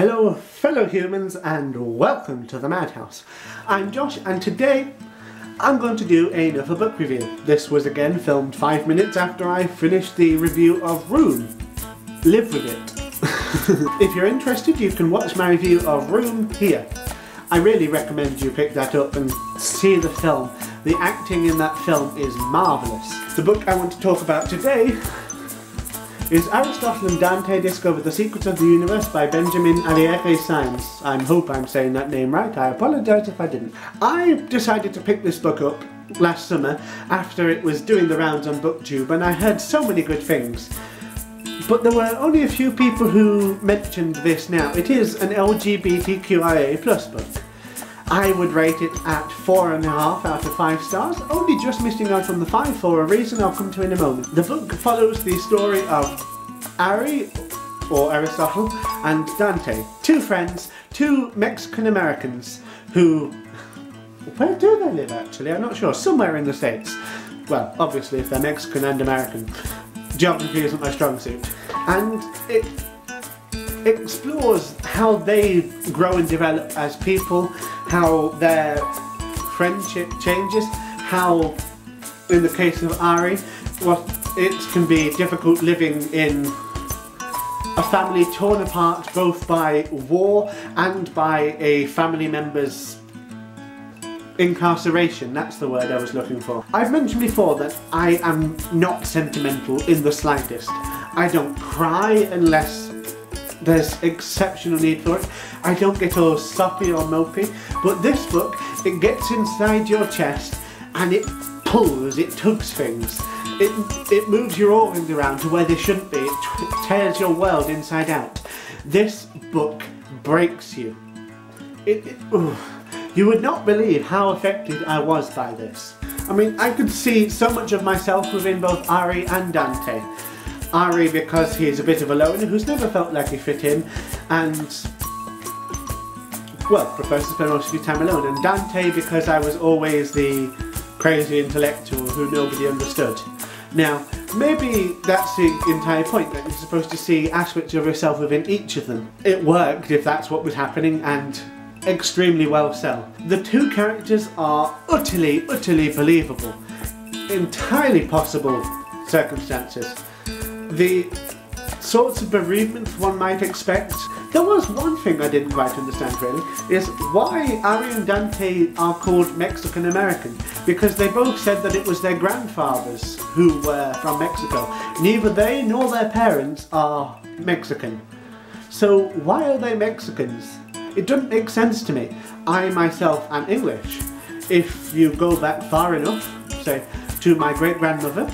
Hello fellow humans and welcome to The Madhouse. I'm Josh and today I'm going to do another book review. This was again filmed 5 minutes after I finished the review of Room. Live with it. If you're interested you can watch my review of Room here. I really recommend you pick that up and see the film. The acting in that film is marvellous. The book I want to talk about today is Aristotle and Dante Discover the Secrets of the Universe by Benjamin Alire Sáenz. I hope I'm saying that name right, I apologise if I didn't. I decided to pick this book up last summer after it was doing the rounds on BookTube and I heard so many good things. But there were only a few people who mentioned this now. It is an LGBTQIA+ book. I would rate it at 4.5 out of 5 stars, only just missing out on the 5 for a reason I'll come to in a moment. The book follows the story of Aristotle and Dante, two friends, two Mexican-Americans who... Where do they live actually? I'm not sure. Somewhere in the States. Well, obviously if they're Mexican and American. Geography isn't my strong suit. And it explores how they grow and develop as people, how their friendship changes, how, in the case of Ari, what it can be difficult living in a family torn apart both by war and by a family member's incarceration. That's the word I was looking for. I've mentioned before that I am not sentimental in the slightest. I don't cry unless there's exceptional need for it. I don't get all soppy or mopey, but this book, it gets inside your chest and it pulls, it tugs things. It moves your organs around to where they shouldn't be. It tears your world inside out. This book breaks you. You would not believe how affected I was by this. I mean, I could see so much of myself within both Ari and Dante. Ari because he's a bit of a loner who's never felt like he fit in and, well, prefers to spend most of his time alone, and Dante because I was always the crazy intellectual who nobody understood. Now, maybe that's the entire point, that you're supposed to see aspects of yourself within each of them. It worked if that's what was happening, and extremely well so. The two characters are utterly, utterly believable. Entirely possible circumstances. The sorts of bereavement one might expect. There was one thing I didn't quite understand really, is why Ari and Dante are called Mexican-American, because they both said that it was their grandfathers who were from Mexico. Neither they nor their parents are Mexican. So why are they Mexicans? It doesn't make sense to me. I myself am English. If you go back far enough, say, to my great-grandmother,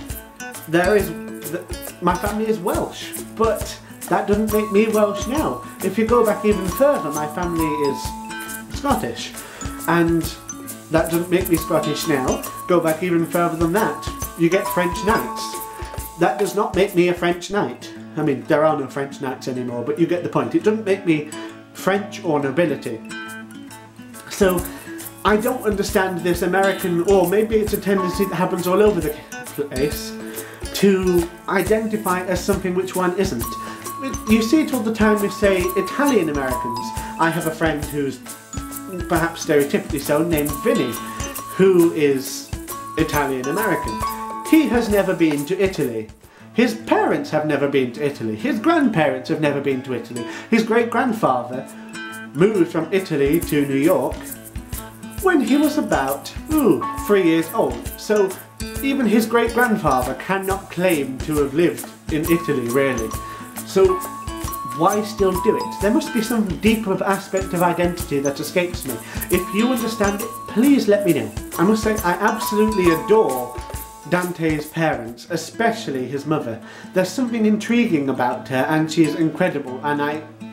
there is... My family is Welsh, but that doesn't make me Welsh now. If you go back even further, my family is Scottish, and that doesn't make me Scottish now. Go back even further than that, you get French knights. That does not make me a French knight. I mean, there are no French knights anymore, but you get the point. It doesn't make me French or nobility. So, I don't understand this American, or maybe it's a tendency that happens all over the place, to identify as something which one isn't. You see it all the time with, say, Italian Americans. I have a friend who's perhaps stereotypically so, named Vinny, who is Italian American. He has never been to Italy. His parents have never been to Italy. His grandparents have never been to Italy. His great-grandfather moved from Italy to New York when he was about, 3 years old. So, even his great-grandfather cannot claim to have lived in Italy, really. So, why still do it? There must be some deeper aspect of identity that escapes me. If you understand it, please let me know. I must say, I absolutely adore Dante's parents, especially his mother. There's something intriguing about her, and she's incredible, and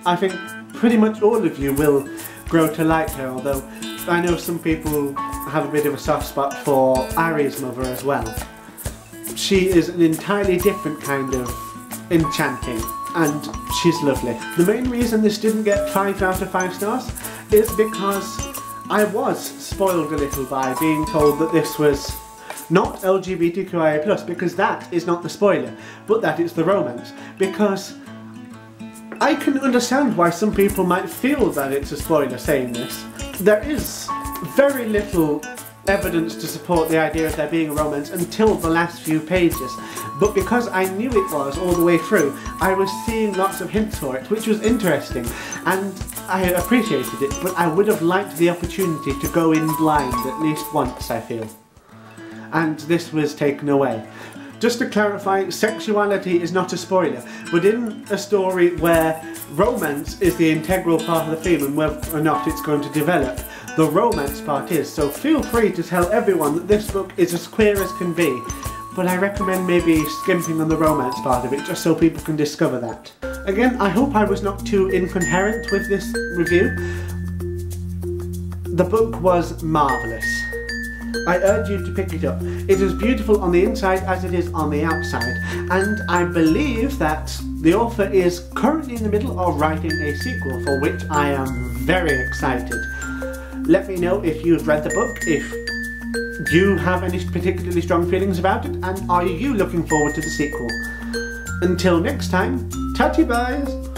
I think pretty much all of you will grow to like her, although I know some people have a bit of a soft spot for Ari's mother as well. She is an entirely different kind of enchanting and she's lovely. The main reason this didn't get 5 out of 5 stars is because I was spoiled a little by being told that this was not LGBTQIA+, because that is not the spoiler, but that is the romance. Because I can understand why some people might feel that it's a spoiler saying this. There is very little evidence to support the idea of there being a romance until the last few pages, but because I knew it was all the way through, I was seeing lots of hints for it, which was interesting, and I appreciated it, but I would have liked the opportunity to go in blind at least once, I feel. And this was taken away. Just to clarify, sexuality is not a spoiler, but in a story where romance is the integral part of the theme and whether or not it's going to develop, the romance part is, so feel free to tell everyone that this book is as queer as can be, but I recommend maybe skimping on the romance part of it just so people can discover that. Again, I hope I was not too incoherent with this review. The book was marvellous. I urge you to pick it up. It is beautiful on the inside as it is on the outside, and I believe that the author is currently in the middle of writing a sequel, for which I am very excited. Let me know if you've read the book, if you have any particularly strong feelings about it, and are you looking forward to the sequel. Until next time, tatty byes!